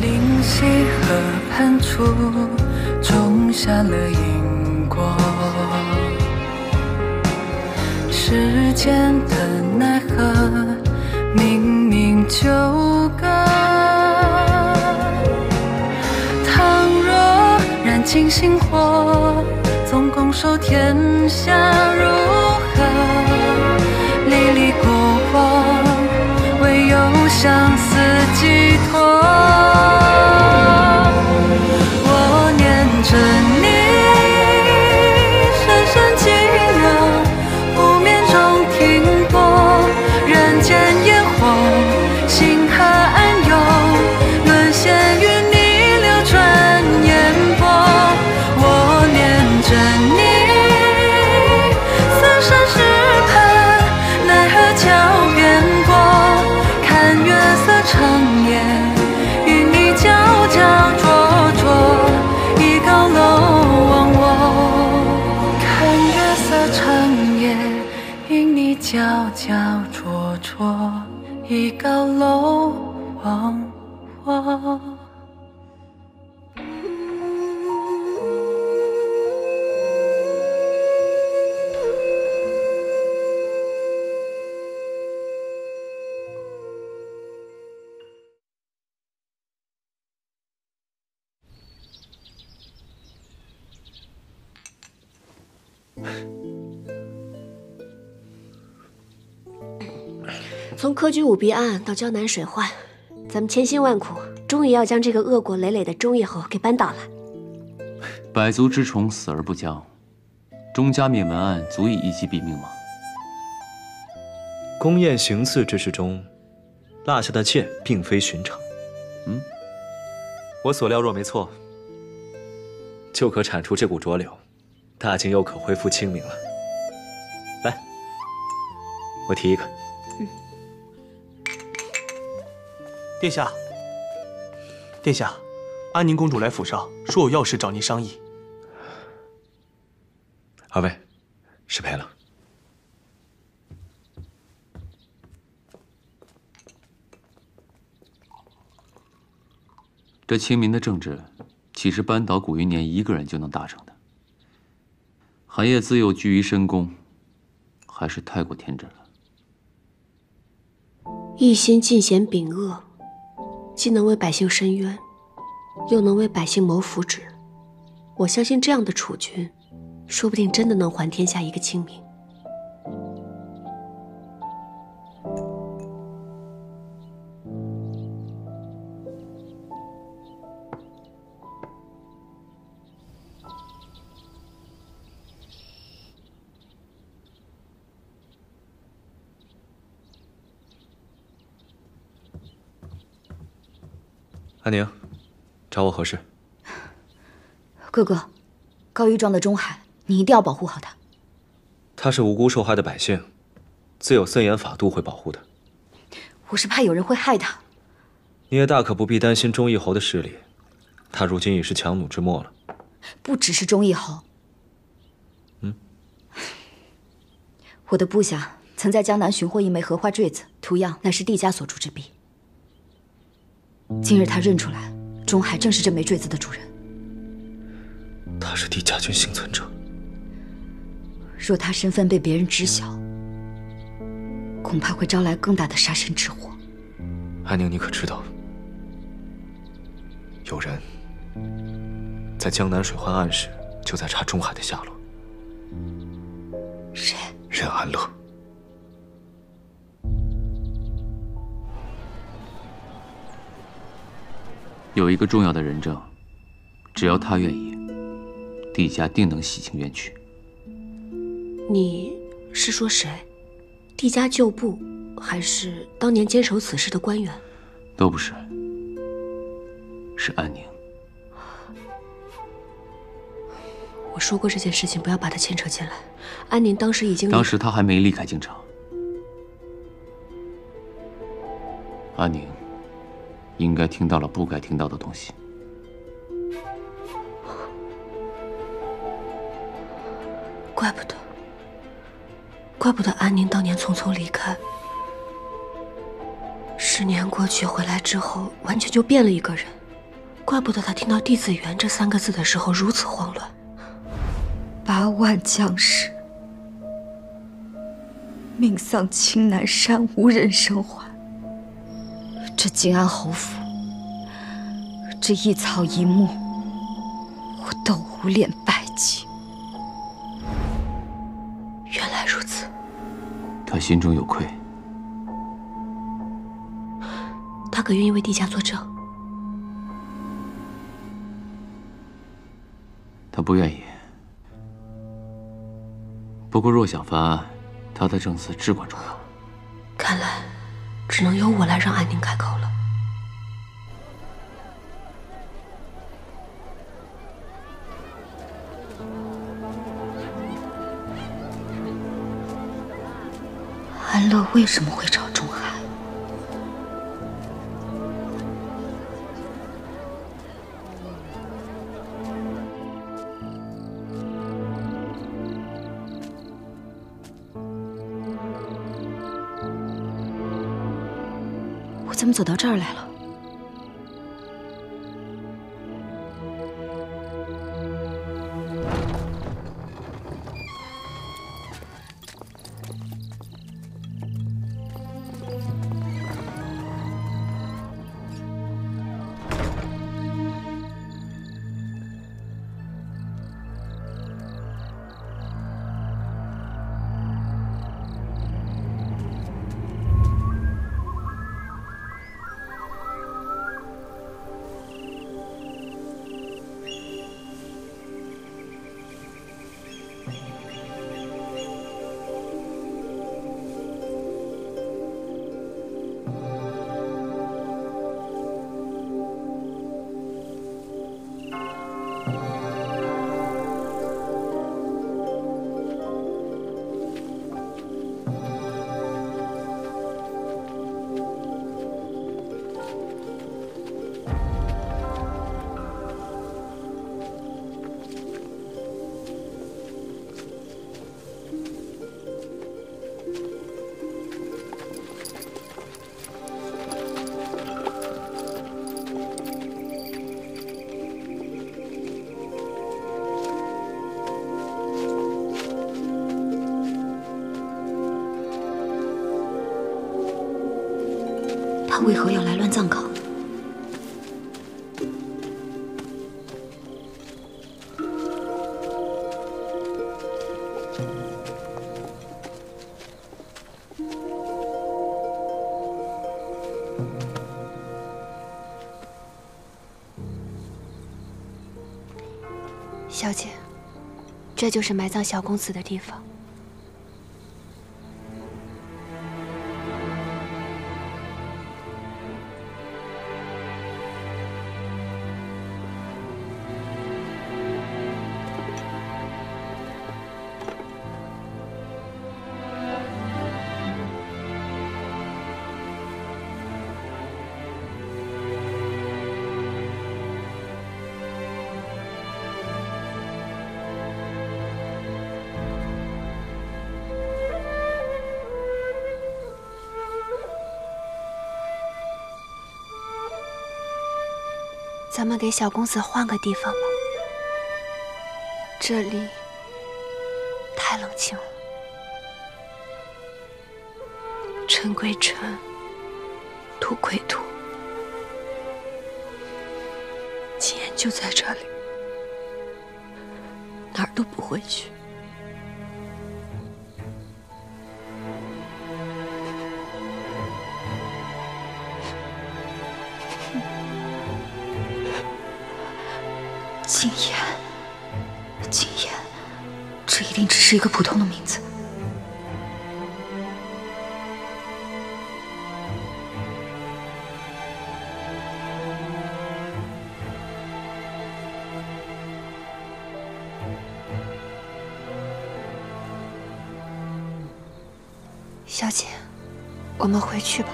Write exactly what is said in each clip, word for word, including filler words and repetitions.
灵溪河畔处，种下了因果。时间的奈何，明明纠葛。倘若燃尽星火，总拱手天下如何？历历过往，唯有相思寄托。 皎皎灼灼，倚高楼望我。从科举舞弊案到江南水患，咱们千辛万苦，终于要将这个恶果累累的忠义侯给扳倒了。百足之虫，死而不僵。钟家灭门案足以一击毙命吗？宫宴行刺之事中，落下的剑并非寻常。嗯，我所料若没错，就可铲除这股浊流，大晋又可恢复清明了。来，我提一个。 殿下，殿下，安宁公主来府上说有要事找您商议。二位，失陪了。这清明的政治，岂是扳倒古云年一个人就能达成的？韩烨自幼居于深宫，还是太过天真了。一心进贤秉恶。 既能为百姓伸冤，又能为百姓谋福祉，我相信这样的储君，说不定真的能还天下一个清明。安宁，找我何事？哥哥，高玉撞的钟海，你一定要保护好他。他是无辜受害的百姓，自有森严法度会保护的。我是怕有人会害他。你也大可不必担心忠义侯的势力，他如今已是强弩之末了。不只是忠义侯。嗯。我的部下曾在江南寻获一枚荷花坠子，图样乃是帝家所铸之璧。 今日他认出来，钟海正是这枚坠子的主人。他是帝家军幸存者。若他身份被别人知晓，恐怕会招来更大的杀身之祸。安宁，你可知道，有人在江南水患案时就在查钟海的下落？谁？任安乐。 有一个重要的人证，只要他愿意，帝家定能洗清冤屈。你是说谁？帝家旧部，还是当年坚守此事的官员？都不是，是安宁。我说过这件事情不要把他牵扯进来。安宁当时已经……当时他还没离开京城。安宁。 应该听到了不该听到的东西。怪不得，怪不得安宁当年匆匆离开。十年过去，回来之后完全就变了一个人，怪不得他听到“弟子园”这三个字的时候如此慌乱。八万将士，命丧青南山，无人生还。这靖安侯府，这一草一木，我都无脸拜祭。 原来如此，他心中有愧。他可愿意为帝家作证？他不愿意。不过若想翻案，他的证词至关重要。看来，只能由我来让安宁开口了。安乐为什么会找钟海？我怎么走到这儿来了？为何要来乱葬岗？小姐，这就是埋葬小公子的地方。 咱们给小公子换个地方吧，这里太冷清了。尘归尘，土归土。今言就在这里，哪儿都不会去。 靖言，靖言，这一定只是一个普通的名字。小姐，我们回去吧。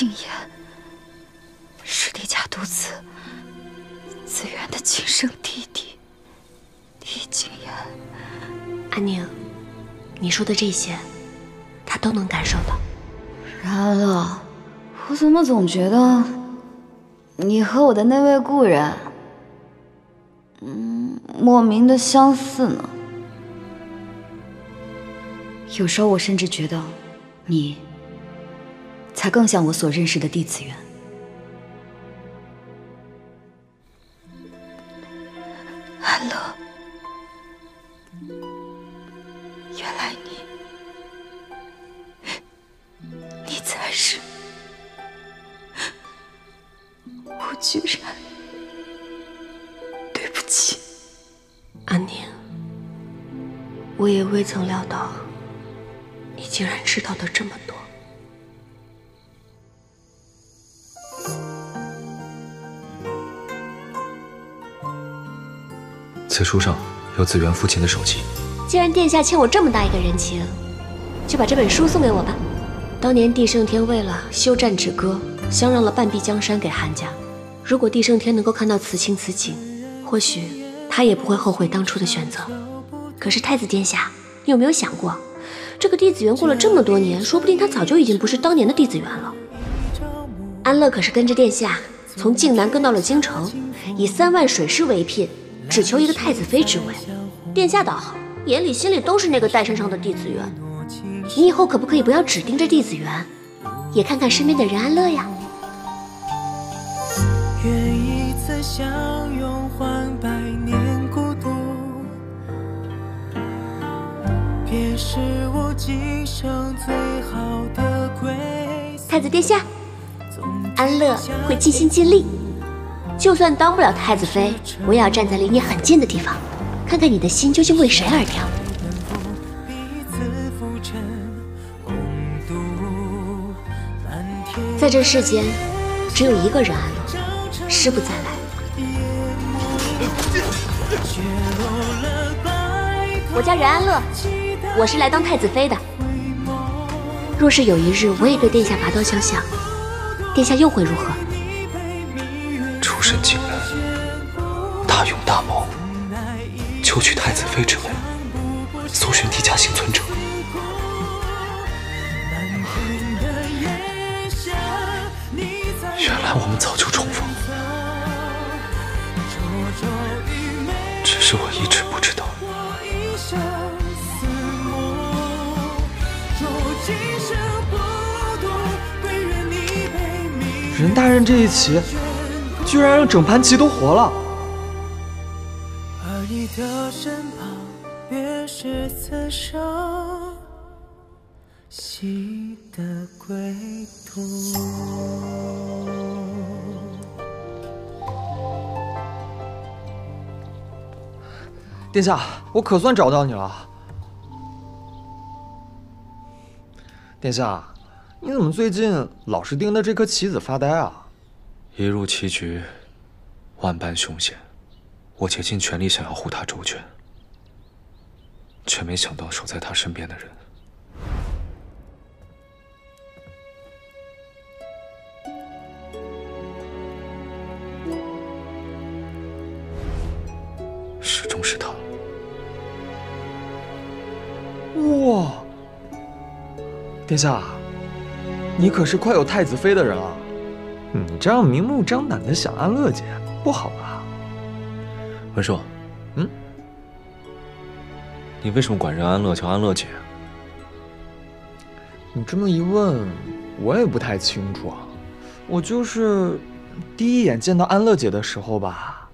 静言是李家独子子元的亲生弟弟李静言。安宁，你说的这些，他都能感受到。然了，我怎么总觉得你和我的那位故人，嗯，莫名的相似呢？有时候我甚至觉得，你才更像我所认识的帝子元。安乐，原来你，你才是我，居然对不起，安宁，我也未曾料到。 你竟然知道的这么多，此书上有子元父亲的手迹。既然殿下欠我这么大一个人情，就把这本书送给我吧。当年帝圣天为了休战止戈，相让了半壁江山给韩家。如果帝圣天能够看到此情此景，或许他也不会后悔当初的选择。可是太子殿下，你有没有想过？ 这个帝子元过了这么多年，说不定他早就已经不是当年的帝子元了。安乐可是跟着殿下从靖南跟到了京城，以三万水师为聘，只求一个太子妃之位。殿下倒好，眼里心里都是那个带身上的帝子元。你以后可不可以不要只盯着帝子元，也看看身边的人安乐呀？愿一次相拥换百年。 也是我今生最好的归宿。太子殿下，安乐会尽心尽力，就算当不了太子妃，我也要站在离你很近的地方，看看你的心究竟为谁而跳。在这世间，只有一个人安乐，师不再来。 我家人安乐，我是来当太子妃的。若是有一日我也对殿下拔刀相向，殿下又会如何？出身靖南，大勇大谋，求取太子妃之位，搜寻帝家幸存者。原来我们早就重逢，只是我一直不知道。 任大人这一棋，居然让整盘棋都活了。而你的身旁，便是此生夕的归途。殿下，我可算找到你了。殿下。 你怎么最近老是盯着这颗棋子发呆啊？一入棋局，万般凶险，我竭尽全力想要护他周全，却没想到守在他身边的人始终是他。哇，殿下！ 你可是快有太子妃的人啊！你这样明目张胆的想安乐姐，不好吧？文硕，嗯，你为什么管人安乐叫安乐姐？你这么一问，我也不太清楚啊。我就是第一眼见到安乐姐的时候吧，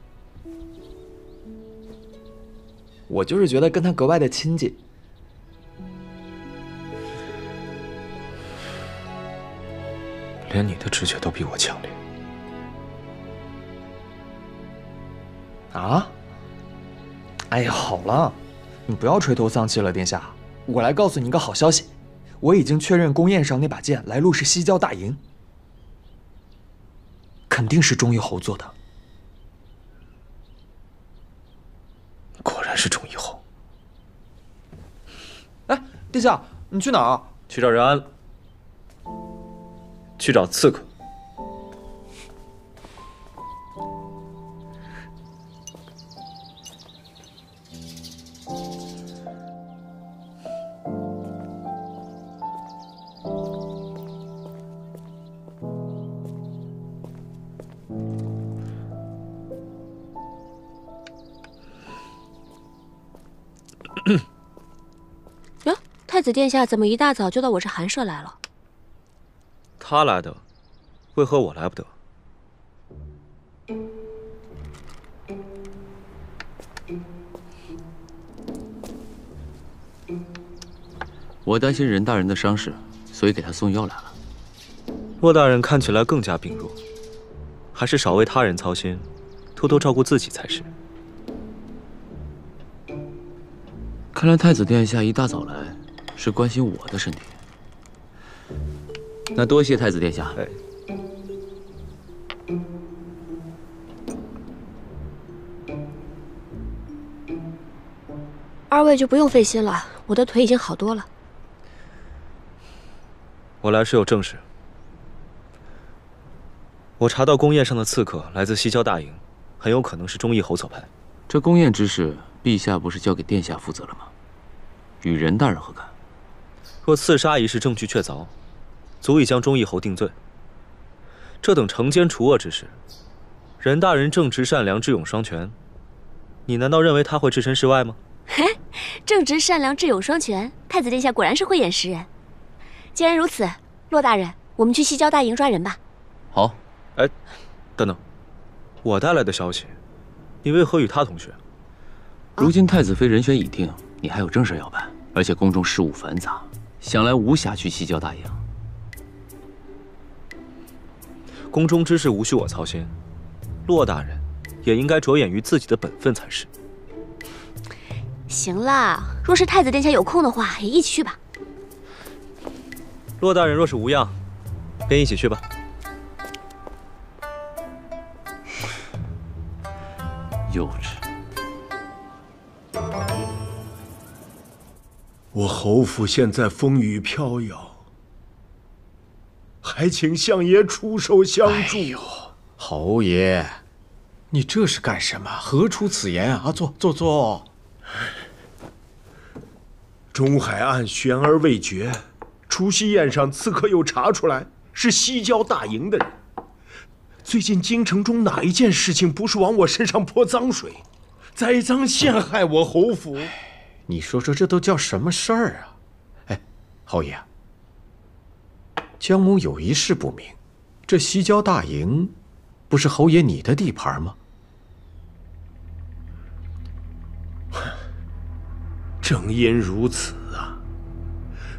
我就是觉得跟她格外的亲近。 连你的直觉都比我强烈。啊！哎呀，好了，你不要垂头丧气了，殿下。我来告诉你一个好消息，我已经确认宫宴上那把剑来路是西郊大营，肯定是忠义侯做的。果然是忠义侯。哎，殿下，你去哪儿？去找任安。去找刺客。哟，太子殿下怎么一大早就到我这寒舍来了？ 他来的，为何我来不得？我担心任大人的伤势，所以给他送药来了。莫大人看起来更加病弱，还是少为他人操心，多多照顾自己才是。看来太子殿下一大早来，是关心我的身体。 那多谢太子殿下。哎，二位就不用费心了，我的腿已经好多了。我来是有正事。我查到宫宴上的刺客来自西郊大营，很有可能是忠义侯所派。这宫宴之事，陛下不是交给殿下负责了吗？与任大人何干？若刺杀一事证据确凿。 足以将忠义侯定罪。这等惩奸除恶之事，任大人正直善良，智勇双全，你难道认为他会置身事外吗？嘿，正直善良，智勇双全，太子殿下果然是慧眼识人。既然如此，骆大人，我们去西郊大营抓人吧。好。哎，等等，我带来的消息，你为何与他同学？如今太子妃人选已定，你还有正事要办，而且宫中事务繁杂，想来无暇去西郊大营。 宫中之事无需我操心，骆大人也应该着眼于自己的本分才是。行啦，若是太子殿下有空的话，也一起去吧。骆大人若是无恙，便一起去吧。幼稚。我侯府现在风雨飘摇。 还请相爷出手相助。哎呦，侯爷，你这是干什么？何出此言啊！坐坐坐。中海案悬而未决，除夕宴上刺客又查出来是西郊大营的人。最近京城中哪一件事情不是往我身上泼脏水，栽赃陷害我侯府？你说说这都叫什么事儿啊？哎，侯爷。 江某有一事不明，这西郊大营，不是侯爷你的地盘吗？正因如此啊，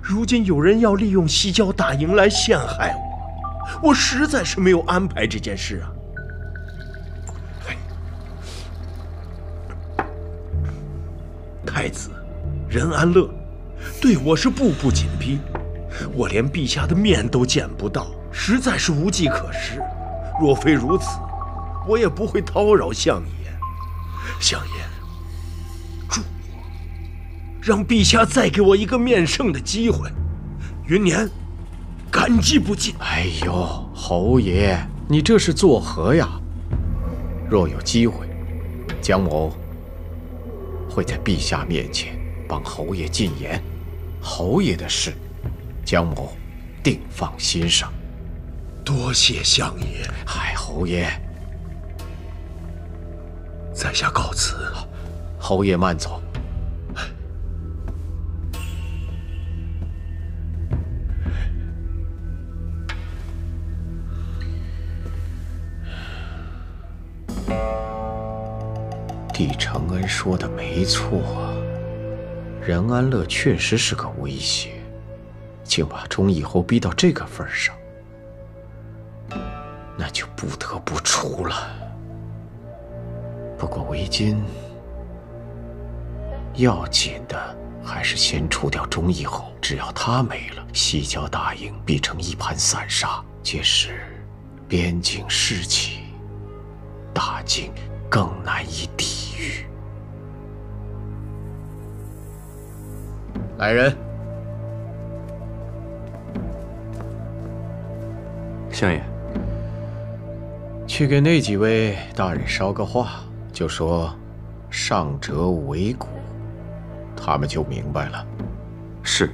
如今有人要利用西郊大营来陷害我，我实在是没有安排这件事啊。太子任安乐对我是步步紧逼。 我连陛下的面都见不到，实在是无计可施。若非如此，我也不会叨扰相爷。相爷，助我，让陛下再给我一个面圣的机会。云年，感激不尽。哎呦，侯爷，你这是作何呀？若有机会，江某会在陛下面前帮侯爷进言。侯爷的事。 江某定放心上，多谢相爷。海侯爷，在下告辞。侯爷慢走。帝承恩说的没错啊，任安乐确实是个威胁。 竟把忠义侯逼到这个份上，那就不得不除了。不过为今要紧的还是先除掉忠义侯，只要他没了，西郊大营必成一盘散沙。届时，边境士气，大晋更难以抵御。来人！ 来相爷，去给那几位大人捎个话，就说上折为古，他们就明白了。是。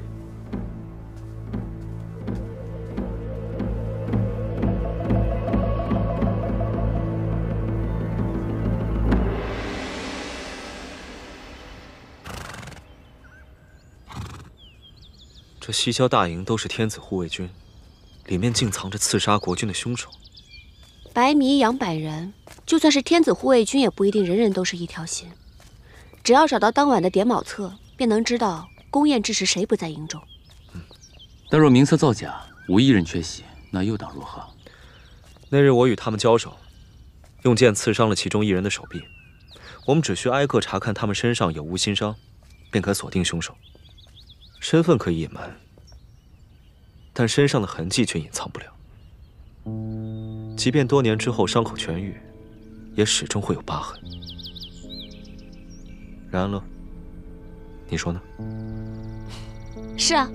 这西郊大营都是天子护卫军，里面竟藏着刺杀国君的凶手。百米养百人，就算是天子护卫军，也不一定人人都是一条心。只要找到当晚的点卯册，便能知道宫宴之时谁不在营中。嗯，但若名册造假，无一人缺席，那又当如何？那日我与他们交手，用剑刺伤了其中一人的手臂。我们只需挨个查看他们身上有无新伤，便可锁定凶手。 身份可以隐瞒，但身上的痕迹却隐藏不了。即便多年之后伤口痊愈，也始终会有疤痕。然安乐，你说呢？是啊，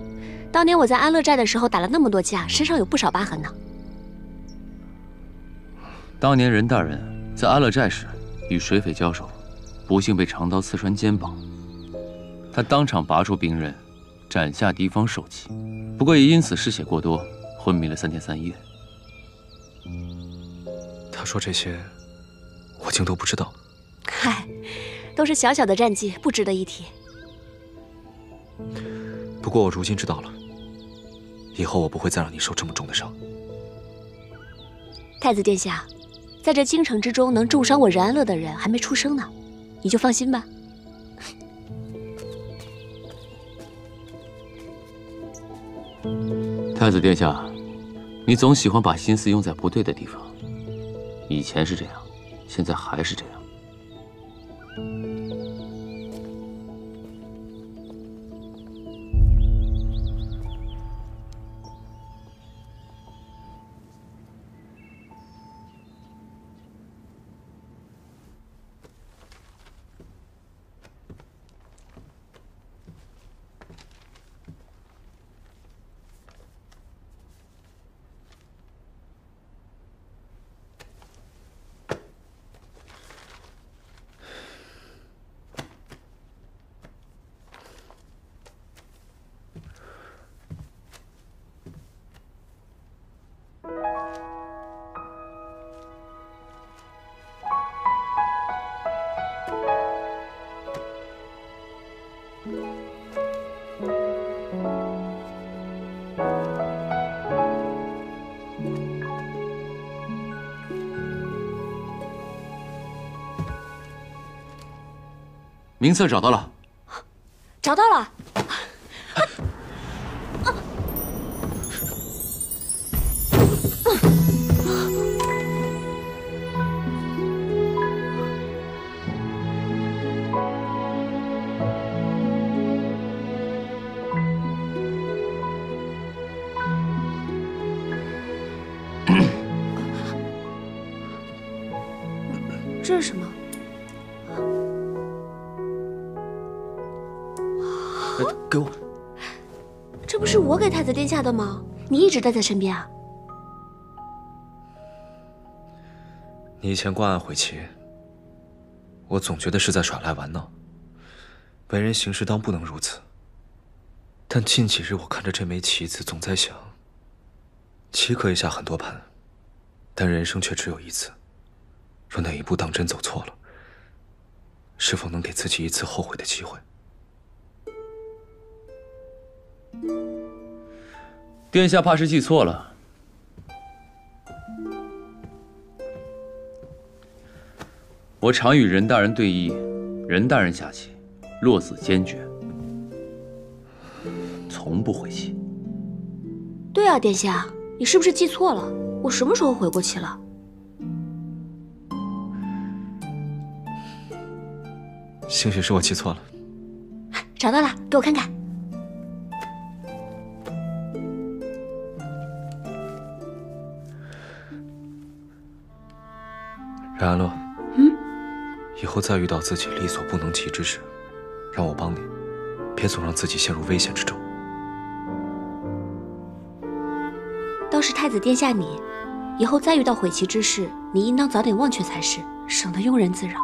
当年我在安乐寨的时候打了那么多架，身上有不少疤痕呢。当年任大人在安乐寨时与水匪交手，不幸被长刀刺穿肩膀，他当场拔出兵刃。 斩下敌方首级，不过也因此失血过多，昏迷了三天三夜。他说这些，我竟都不知道。嗨，都是小小的战绩，不值得一提。不过我如今知道了，以后我不会再让你受这么重的伤。太子殿下，在这京城之中能重伤我任安乐的人还没出生呢，你就放心吧。 太子殿下，你总喜欢把心思用在不对的地方。以前是这样，现在还是这样。名册找到了，找到了。这是什么？ 给我，这不是我给太子殿下的吗？你一直待在身边啊！你以前挂案悔棋，我总觉得是在耍赖玩闹。为人行事当不能如此。但近几日我看着这枚棋子，总在想：棋可以下很多盘，但人生却只有一次。若哪一步当真走错了，是否能给自己一次后悔的机会？ 殿下怕是记错了。我常与任大人对弈，任大人下棋落子坚决，从不悔棋。对啊，殿下，你是不是记错了？我什么时候悔过棋了？兴许是我记错了。找到了，给我看看。 任安乐，嗯，以后再遇到自己力所不能及之时，让我帮你，别总让自己陷入危险之中。倒是太子殿下你，以后再遇到悔棋之事，你应当早点忘却才是，省得庸人自扰。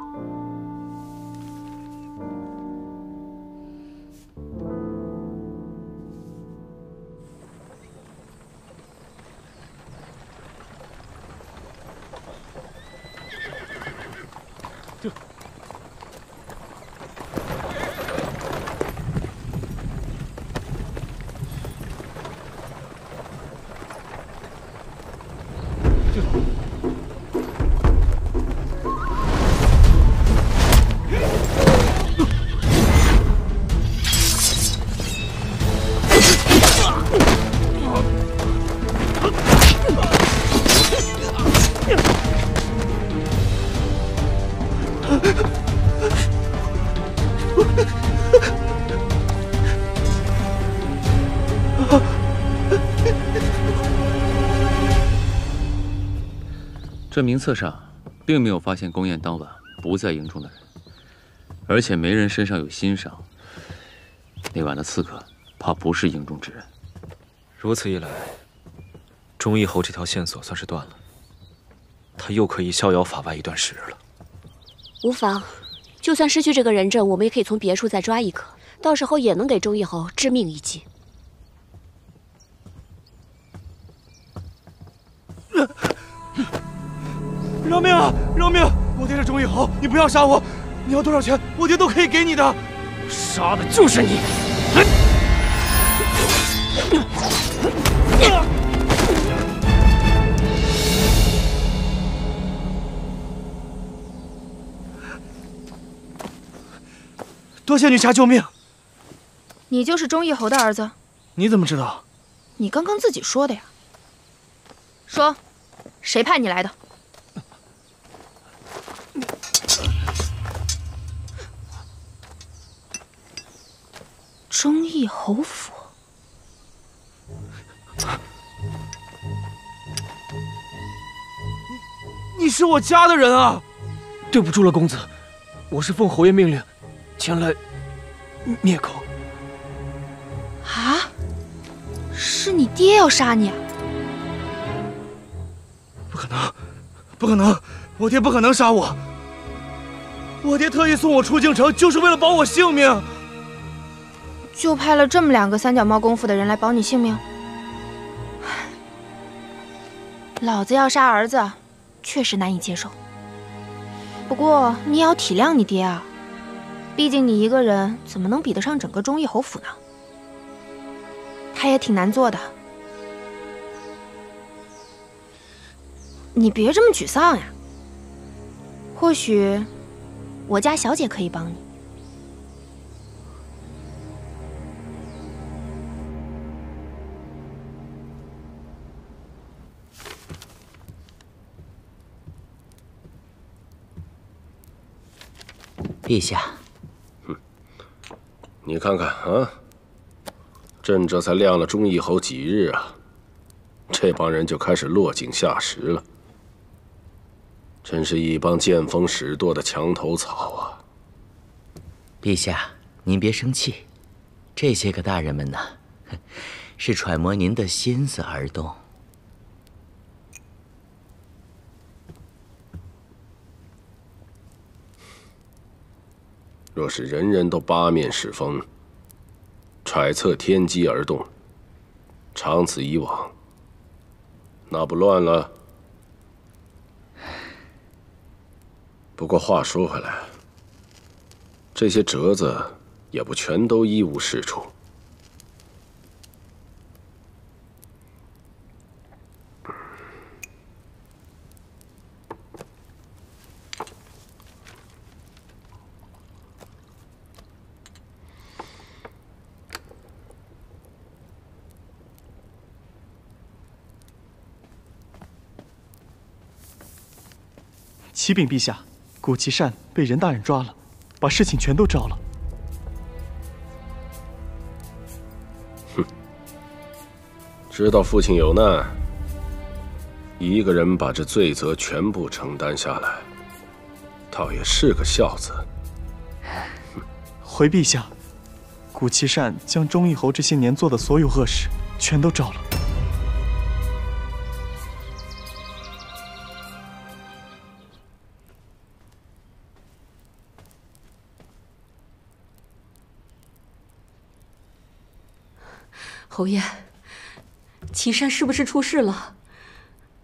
这名册上并没有发现宫宴当晚不在营中的人，而且没人身上有新伤。那晚的刺客怕不是营中之人。如此一来，忠义侯这条线索算是断了，他又可以逍遥法外一段时日了。无妨，就算失去这个人证，我们也可以从别处再抓一颗，到时候也能给忠义侯致命一击。 饶命啊！饶命！我爹是忠义侯，你不要杀我！你要多少钱，我爹都可以给你的。杀的就是你！多谢女侠救命！你就是忠义侯的儿子？你怎么知道？你刚刚自己说的呀。说，谁派你来的？ 忠义侯府，你你是我家的人啊！对不住了，公子，我是奉侯爷命令前来灭口。啊！是你爹要杀你啊？不可能，不可能！我爹不可能杀我。我爹特意送我出京城，就是为了保我性命。 就派了这么两个三脚猫功夫的人来保你性命，老子要杀儿子，确实难以接受。不过你也要体谅你爹啊，毕竟你一个人怎么能比得上整个忠义侯府呢？他也挺难做的，你别这么沮丧呀。或许我家小姐可以帮你。 陛下，哼，你看看啊，朕这才晾了忠义侯几日啊，这帮人就开始落井下石了，真是一帮见风使舵的墙头草啊！陛下，您别生气，这些个大人们呢，是揣摩您的心思而动。 若是人人都八面使风，揣测天机而动，长此以往，那不乱了？不过话说回来，这些折子也不全都一无是处。启禀陛下，古奇善被任大人抓了，把事情全都招了。哼，知道父亲有难，一个人把这罪责全部承担下来，倒也是个孝子。回陛下，古奇善将忠义侯这些年做的所有恶事全都招了。侯爷，祁山是不是出事了？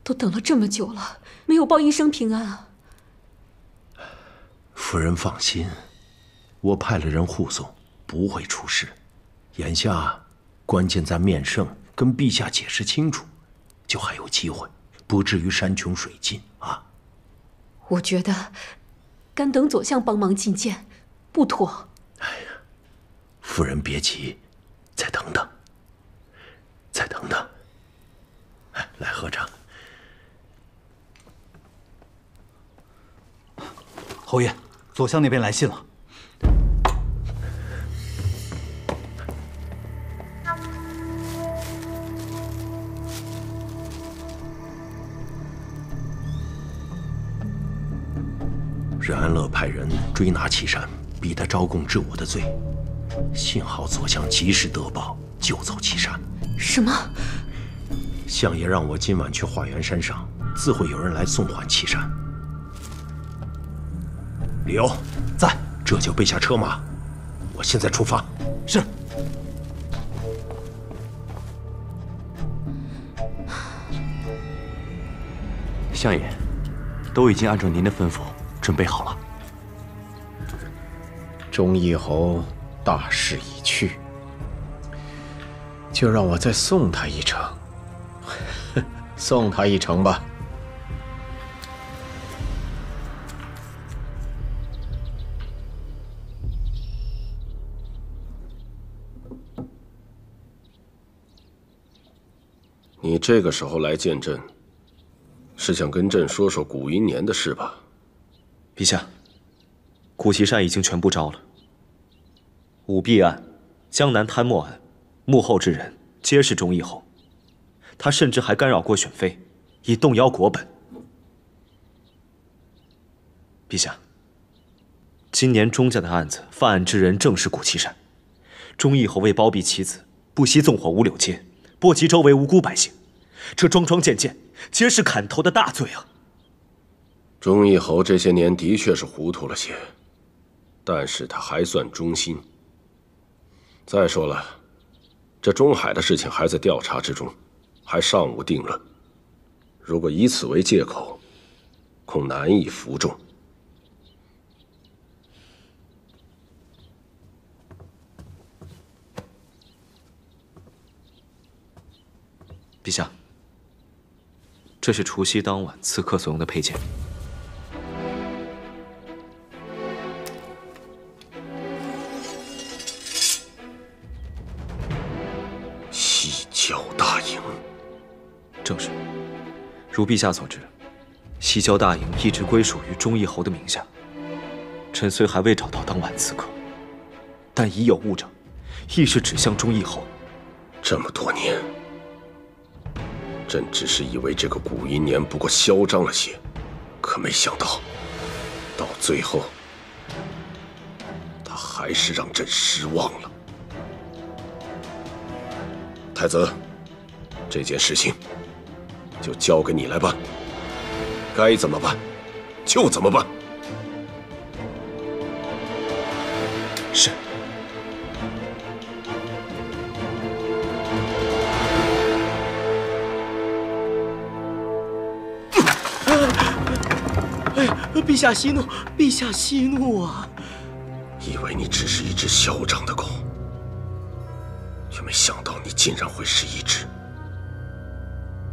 都等了这么久了，没有报一声平安啊！夫人放心，我派了人护送，不会出事。眼下关键在面圣跟陛下解释清楚，就还有机会，不至于山穷水尽啊！我觉得干等左相帮忙觐见，不妥。哎呀，夫人别急，再等等。 再等等，哎，来喝茶。侯爷，左相那边来信了。任安乐派人追拿祁山，逼他招供治我的罪。幸好左相及时得报，救走祁山。 什么？相爷让我今晚去化缘山上，自会有人来送还祁山。理由在，这就备下车马，我现在出发。是。相爷，都已经按照您的吩咐准备好了。忠义侯大势已去。 就让我再送他一程，送他一程吧。你这个时候来见朕，是想跟朕说说古寅年的事吧？陛下，古祁山已经全部招了。舞弊案、江南贪墨案。 幕后之人皆是忠义侯，他甚至还干扰过选妃，以动摇国本。陛下，今年钟家的案子，犯案之人正是古祁山。忠义侯为包庇其子，不惜纵火五柳街，波及周围无辜百姓，这桩桩件件皆是砍头的大罪啊！忠义侯这些年的确是糊涂了些，但是他还算忠心。再说了。 这中海的事情还在调查之中，还尚无定论。如果以此为借口，恐难以服众。陛下，这是除夕当晚刺客所用的佩剑。 正是，如陛下所知，西郊大营一直归属于忠义侯的名下。臣虽还未找到当晚刺客，但已有物证，亦是指向忠义侯。这么多年，朕只是以为这个古寅年不过嚣张了些，可没想到，到最后，他还是让朕失望了。太子，这件事情。 就交给你来办，该怎么办就怎么办。是。陛下息怒，陛下息怒啊！以为你只是一只嚣张的狗，却没想到你竟然会是一只。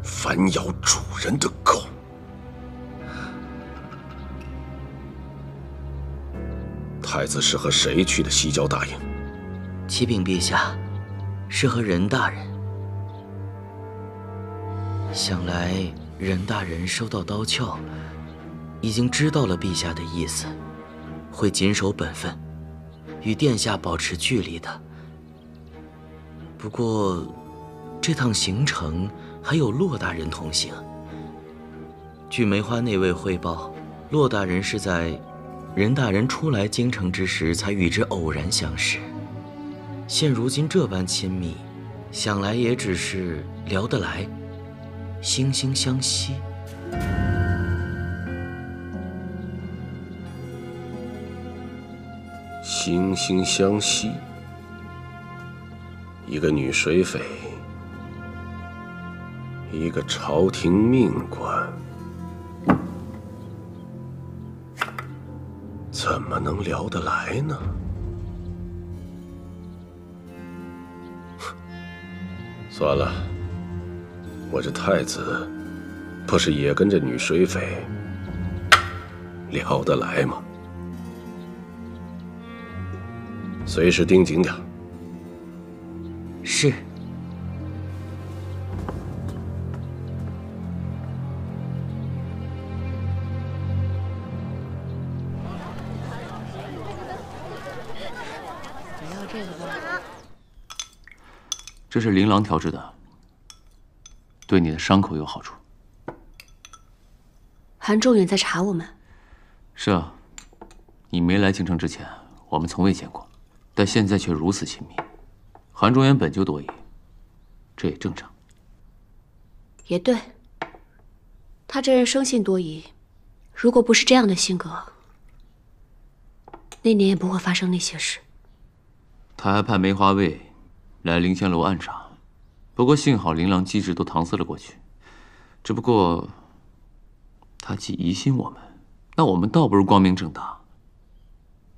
反咬主人的狗，太子是和谁去的西郊大营？启禀陛下，是和任大人。想来任大人收到刀鞘，已经知道了陛下的意思，会谨守本分，与殿下保持距离的。不过，这趟行程。 还有骆大人同行。据梅花内卫汇报，骆大人是在任大人初来京城之时才与之偶然相识，现如今这般亲密，想来也只是聊得来，惺惺相惜。惺惺相惜，一个女水匪。一个朝廷命官，怎么能聊得来呢？算了，我这太子不是也跟这女水匪聊得来吗？随时盯紧点。是。 这是琳琅调制的，对你的伤口有好处。韩仲远在查我们。是啊，你没来京城之前，我们从未见过，但现在却如此亲密。韩仲远本就多疑，这也正常。也对，他这人生性多疑，如果不是这样的性格，那年也不会发生那些事。他还派梅花卫 来凌仙楼暗杀，不过幸好琳琅机智都搪塞了过去。只不过，他既疑心我们，那我们倒不如光明正大，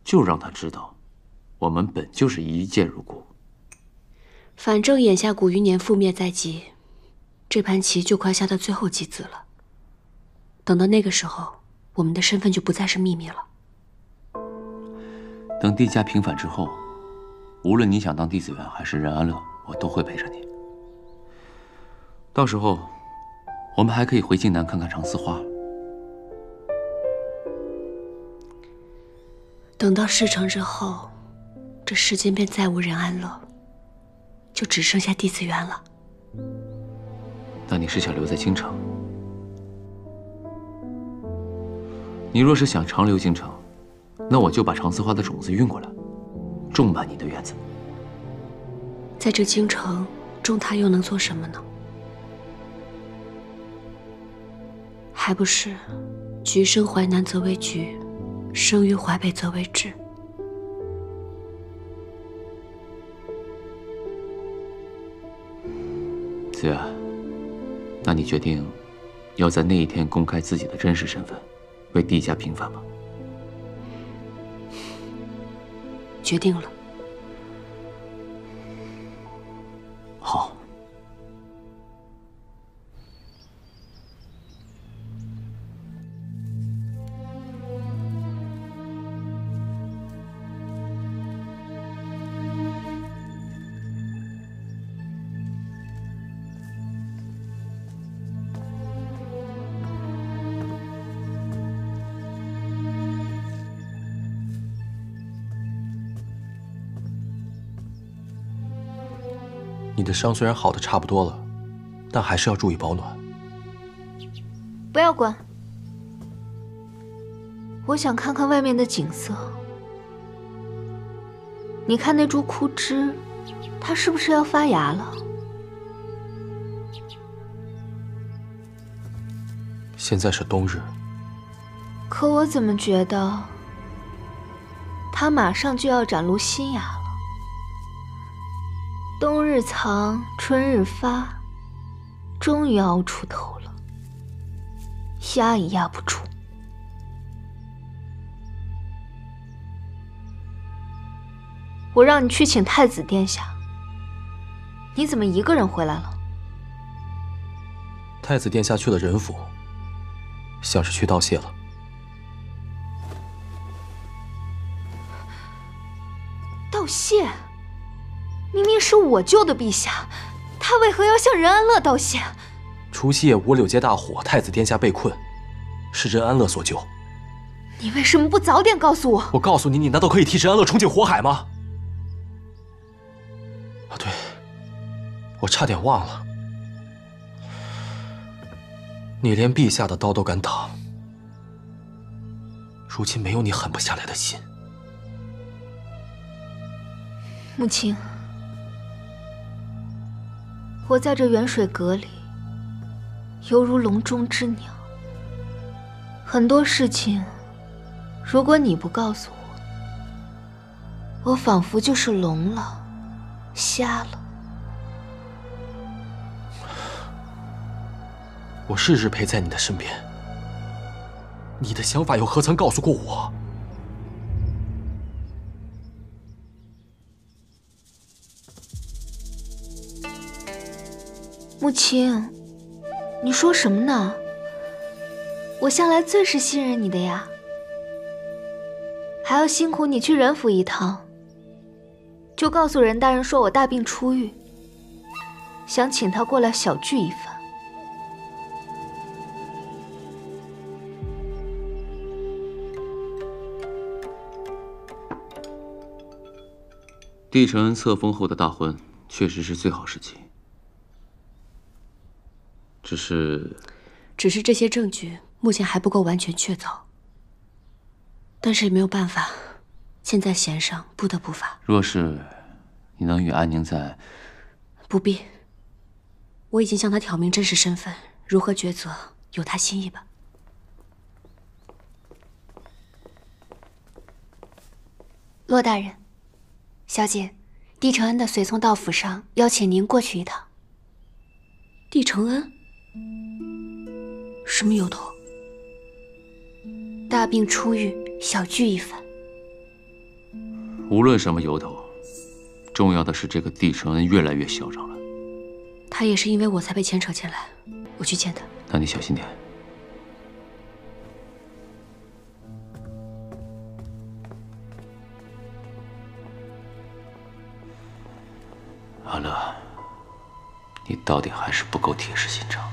就让他知道，我们本就是一见如故。反正眼下古云年覆灭在即，这盘棋就快下到最后几子了。等到那个时候，我们的身份就不再是秘密了。等帝家平反之后， 无论你想当弟子院还是任安乐，我都会陪着你。到时候，我们还可以回晋南看看长丝花。等到事成之后，这世间便再无任安乐，就只剩下弟子院了。那你是想留在京城？你若是想长留京城，那我就把长丝花的种子运过来， 种满你的院子，在这京城种它又能做什么呢？还不是“橘生淮南则为橘，生于淮北则为枳”。子远，那你决定要在那一天公开自己的真实身份，为帝家平反吗？ 决定了。好。你的伤虽然好的差不多了，但还是要注意保暖。不要管，我想看看外面的景色。你看那株枯枝，它是不是要发芽了？现在是冬日，可我怎么觉得它马上就要展露新芽了？ 冬日藏，春日发，终于熬出头了，压也压不住。我让你去请太子殿下，你怎么一个人回来了？太子殿下去了仁府，像是去道谢了。道谢？ 明明是我救的陛下，他为何要向任安乐道谢？除夕夜五柳街大火，太子殿下被困，是任安乐所救。你为什么不早点告诉我？我告诉你，你难道可以替任安乐冲进火海吗？啊，对，我差点忘了，你连陛下的刀都敢挡，如今没有你狠不下来的心。母亲， 我在这远水阁里，犹如笼中之鸟。很多事情，如果你不告诉我，我仿佛就是聋了、瞎了。我日日陪在你的身边，你的想法又何曾告诉过我？穆青，你说什么呢？我向来最是信任你的呀，还要辛苦你去仁府一趟，就告诉任大人说我大病初愈，想请他过来小聚一番。 帝承恩册封后的大婚，确实是最好时机。只是，只是这些证据目前还不够完全确凿。但是也没有办法，箭在弦上，不得不发。若是你能与安宁在，不必。我已经向他挑明真实身份，如何抉择，由他心意吧。 骆大人。 小姐，帝承恩的随从到府上邀请您过去一趟。帝承恩，什么由头？大病初愈，小聚一番。无论什么由头，重要的是这个帝承恩越来越嚣张了。他也是因为我才被牵扯进来，我去见他。那你小心点。 安乐，你到底还是不够铁石心肠。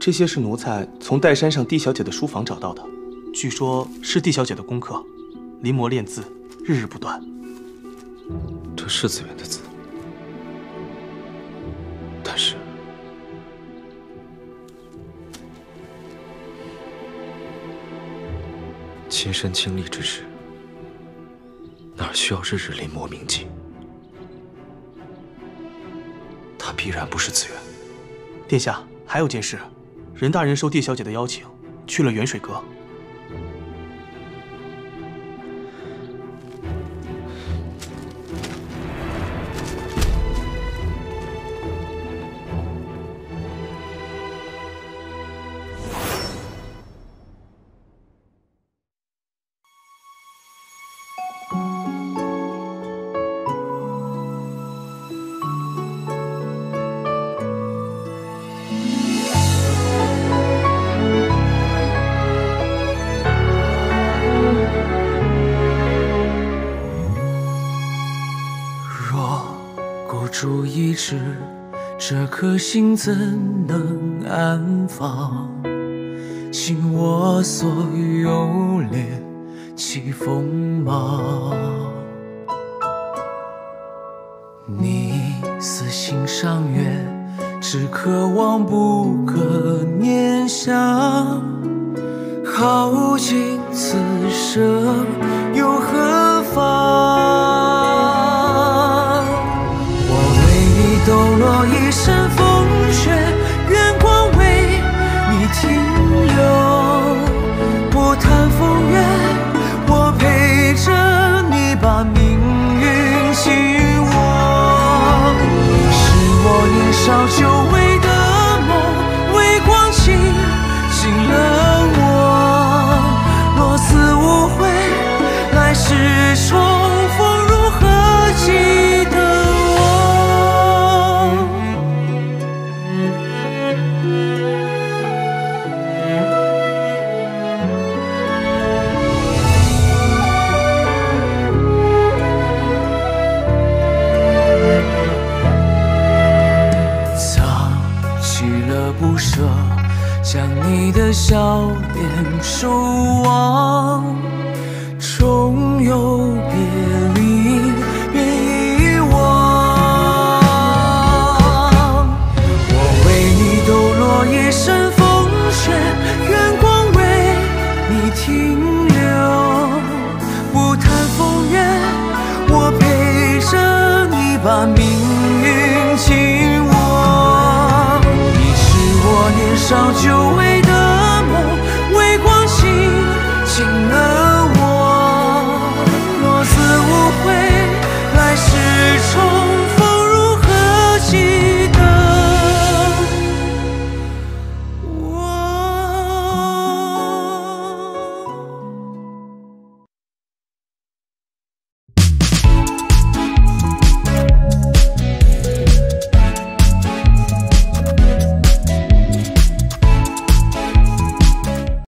这些是奴才从岱山上帝小姐的书房找到的，据说是帝小姐的功课，临摹练字，日日不断。这是自愿的字，但是。 亲身经历之事，哪需要日日临摹铭记？他必然不是自愿。殿下，还有件事，任大人受帝小姐的邀请，去了远水阁。颗心怎能安放？心我所有烈起锋芒。你似心上月，只可望不可念想。耗尽此生又何妨？我为你抖落一身。 少久违的梦，微光清醒了我。若死无悔，来世重逢如何记得我？ 不舍，将你的笑脸守望，终有别离，别遗忘。我为你抖落一身风雪，愿光为你停留。不谈风月，我陪着你把命运紧握。 少久违。